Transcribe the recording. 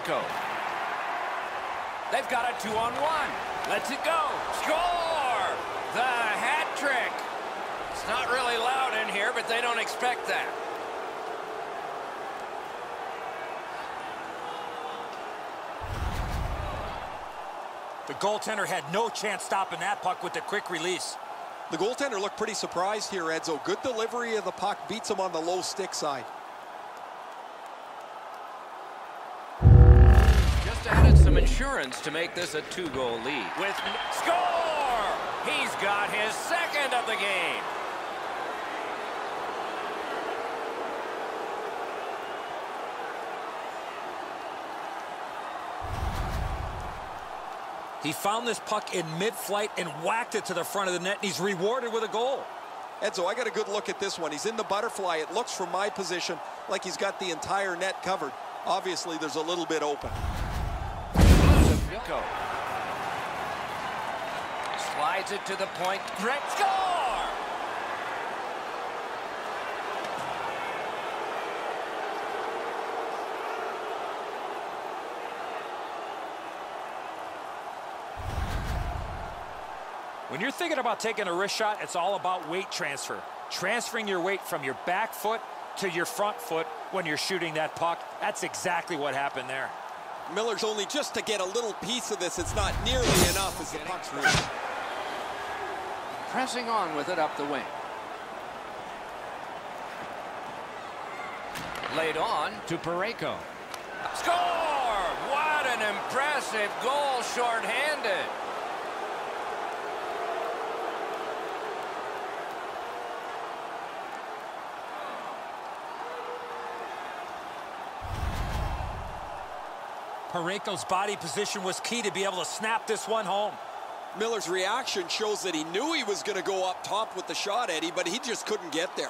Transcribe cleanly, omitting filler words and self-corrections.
Parayko. They've got a 2-on-1. Let's it go. Score! The hat trick. It's not really loud in here, but they don't expect that. The goaltender had no chance stopping that puck with the quick release. The goaltender looked pretty surprised here, Edzo. Good delivery of the puck, beats him on the low stick side. Just added some insurance to make this a 2-goal lead. With score! He's got his second of the game. He found this puck in mid-flight and whacked it to the front of the net, and he's rewarded with a goal. Edzo, I got a good look at this one. He's in the butterfly. It looks from my position like he's got the entire net covered. Obviously, there's a little bit open. Slides it to the point. Great score! When you're thinking about taking a wrist shot, it's all about weight transfer. Transferring your weight from your back foot to your front foot when you're shooting that puck. That's exactly what happened there. Miller's only just to get a little piece of this. It's not nearly enough as the puck's moving. Pressing on with it up the wing. Laid on to Parayko. Score! What an impressive goal shorthanded. Parayko's body position was key to be able to snap this one home. Miller's reaction shows that he knew he was going to go up top with the shot, Eddie, but he just couldn't get there.